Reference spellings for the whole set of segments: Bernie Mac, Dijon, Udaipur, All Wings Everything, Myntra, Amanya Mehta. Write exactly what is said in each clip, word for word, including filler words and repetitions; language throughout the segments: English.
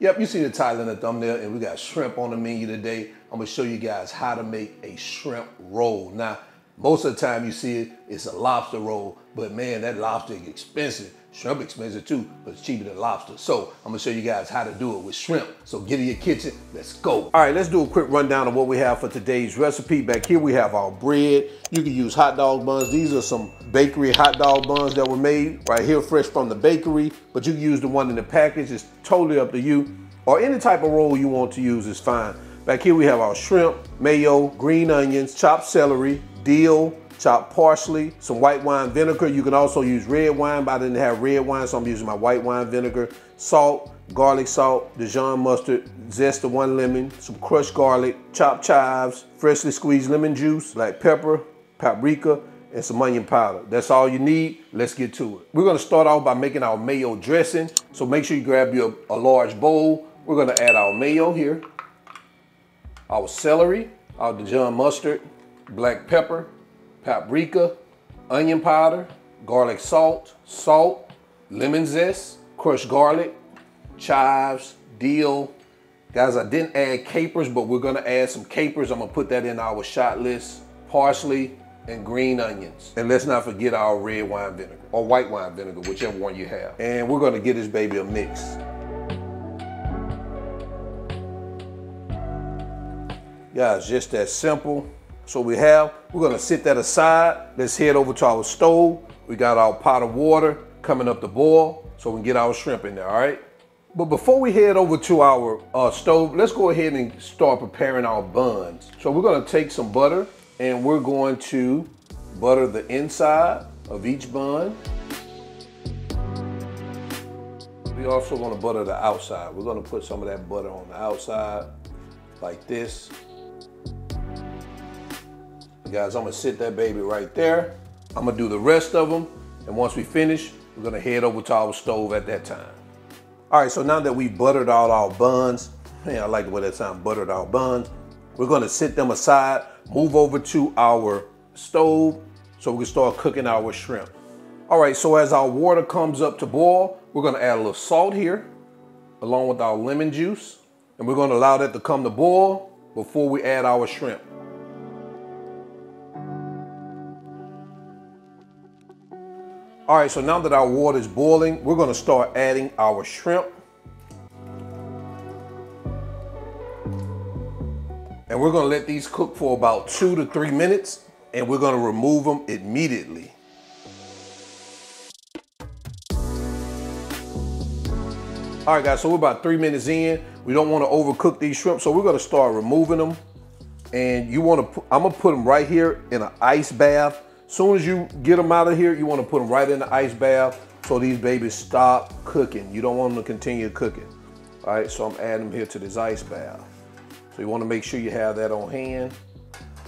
Yep, you see the title in the thumbnail, and we got shrimp on the menu today. I'm gonna show you guys how to make a shrimp roll. Now, most of the time you see it, it's a lobster roll, but man, that lobster is expensive. Shrimp expensive too, but it's cheaper than lobster. So I'm gonna show you guys how to do it with shrimp. So get in your kitchen, let's go. All right, let's do a quick rundown of what we have for today's recipe. Back here we have our bread. You can use hot dog buns. These are some bakery hot dog buns that were made right here, fresh from the bakery, but you can use the one in the package. It's totally up to you. Or any type of roll you want to use is fine. Back here we have our shrimp, mayo, green onions, chopped celery, dill, chopped parsley, some white wine vinegar. You can also use red wine, but I didn't have red wine, so I'm using my white wine vinegar. Salt, garlic salt, Dijon mustard, zest of one lemon, some crushed garlic, chopped chives, freshly squeezed lemon juice, black pepper, paprika, and some onion powder. That's all you need. Let's get to it. We're gonna start off by making our mayo dressing. So make sure you grab your a large bowl. We're gonna add our mayo here, our celery, our Dijon mustard, black pepper, paprika, onion powder, garlic salt, salt, lemon zest, crushed garlic, chives, dill. Guys, I didn't add capers, but we're gonna add some capers. I'm gonna put that in our shot list. Parsley and green onions. And let's not forget our red wine vinegar or white wine vinegar, whichever one you have. And we're gonna get this baby a mix. Guys, just that simple. So we have, we're gonna sit that aside. Let's head over to our stove. We got our pot of water coming up to boil so we can get our shrimp in there, all right? But before we head over to our uh, stove, let's go ahead and start preparing our buns. So we're gonna take some butter and we're going to butter the inside of each bun. We also wanna butter the outside. We're gonna put some of that butter on the outside like this. Guys, I'm gonna sit that baby right there. I'm gonna do the rest of them. And once we finish, we're gonna head over to our stove at that time. All right, so now that we've buttered all our buns, man, I like the way that sounds, buttered our buns. We're gonna sit them aside, move over to our stove so we can start cooking our shrimp. All right, so as our water comes up to boil, we're gonna add a little salt here, along with our lemon juice. And we're gonna allow that to come to boil before we add our shrimp. All right, so now that our water is boiling, we're gonna start adding our shrimp. And we're gonna let these cook for about two to three minutes, and we're gonna remove them immediately. All right, guys, so we're about three minutes in. We don't wanna overcook these shrimp, so we're gonna start removing them. And you wanna, I'm gonna put them right here in an ice bath. Soon as you get them out of here, you want to put them right in the ice bath so these babies stop cooking. You don't want them to continue cooking. All right, so I'm adding them here to this ice bath. So you want to make sure you have that on hand.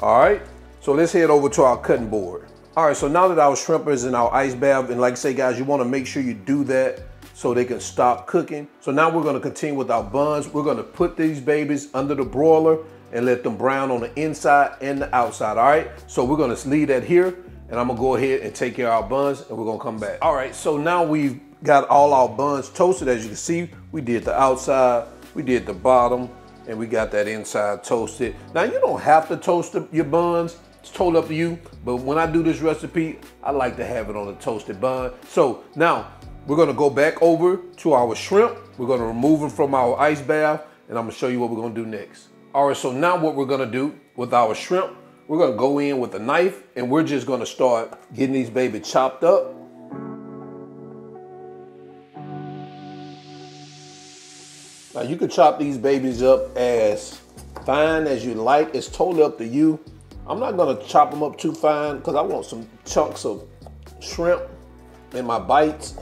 All right, so let's head over to our cutting board. All right, so now that our shrimp is in our ice bath, and like I say, guys, you want to make sure you do that so they can stop cooking. So now we're going to continue with our buns. We're going to put these babies under the broiler and let them brown on the inside and the outside, all right? So we're going to leave that here. And I'm gonna go ahead and take care of our buns and we're gonna come back. All right, so now we've got all our buns toasted. As you can see, we did the outside, we did the bottom, and we got that inside toasted. Now you don't have to toast your buns, it's totally up to you, but when I do this recipe, I like to have it on a toasted bun. So now we're gonna go back over to our shrimp. We're gonna remove them from our ice bath and I'm gonna show you what we're gonna do next. All right, so now what we're gonna do with our shrimp, we're gonna go in with a knife and we're just gonna start getting these baby chopped up. Now you can chop these babies up as fine as you like. It's totally up to you. I'm not gonna chop them up too fine because I want some chunks of shrimp in my bites.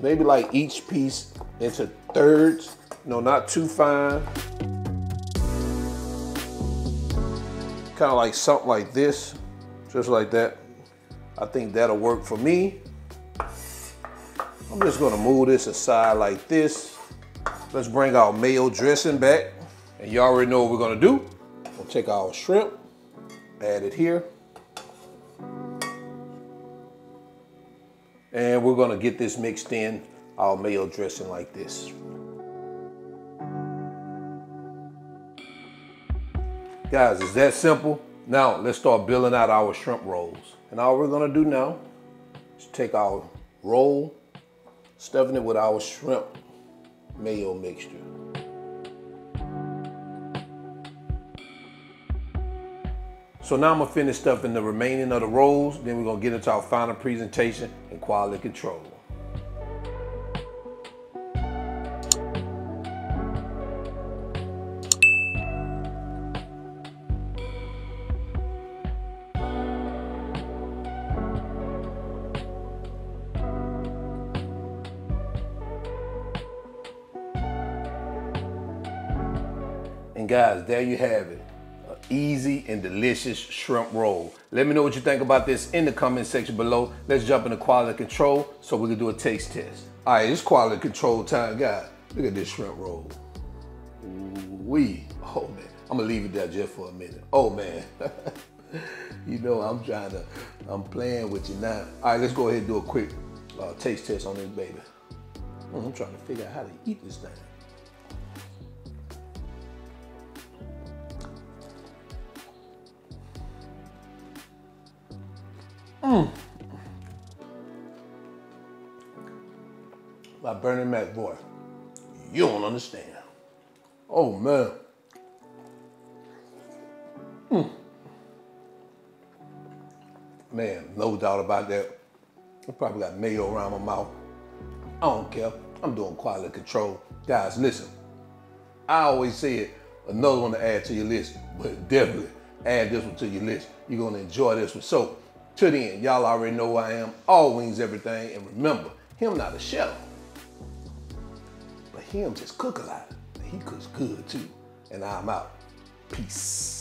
Maybe like each piece into thirds. No, not too fine. Kind of like something like this, just like that. I think that'll work for me. I'm just gonna move this aside like this. Let's bring our mayo dressing back. And you already know what we're gonna do. We'll take our shrimp, add it here. And we're gonna get this mixed in, our mayo dressing like this. Guys, it's that simple. Now, let's start building out our shrimp rolls. And all we're gonna do now is take our roll, stuffing it with our shrimp mayo mixture. So now I'm gonna finish stuffing the remaining of the rolls, then we're gonna get into our final presentation and quality control. And guys, there you have it. An easy and delicious shrimp roll. Let me know what you think about this in the comment section below. Let's jump into quality control so we can do a taste test. All right, it's quality control time, guys. Look at this shrimp roll. Wee. Oh man, I'm gonna leave it there just for a minute. Oh man. You know, I'm trying to, I'm playing with you now. All right, let's go ahead and do a quick uh, taste test on this baby. I'm trying to figure out how to eat this thing. Mm. By Bernie Mac, boy, you don't understand. Oh man. Mm. Man, no doubt about that. I probably got mayo around my mouth. I don't care. I'm doing quality control. Guys, listen. I always say it, another one to add to your list, but definitely add this one to your list. You're gonna enjoy this one. So, to the end, y'all already know who I am. All Wings Everything. And remember, him not a chef, but him just cook a lot. He cooks good too. And I'm out. Peace.